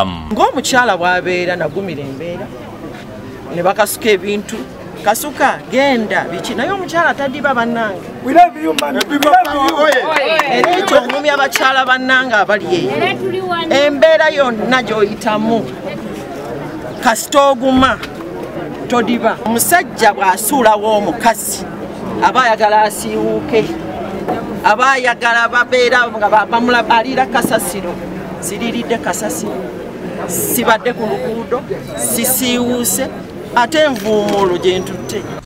Ng'omukyala bw'abeera nagumira embeera ne bakasuka ebintu kasuka genda biki naye omukyala taddiba bannange era ekyo ngumya abakyala bannange abali eyo embeera yonna gy'oyitamu kasita oguma todiba omusajja bw'asuulawo omukazi aba ayagala asiiwuuke aba ayagala babeera nga bamulabaalira kasasiro siriridde kasasiro sibadde ku luguudo sisiiwuuse ate envuumuulo gye ntutte.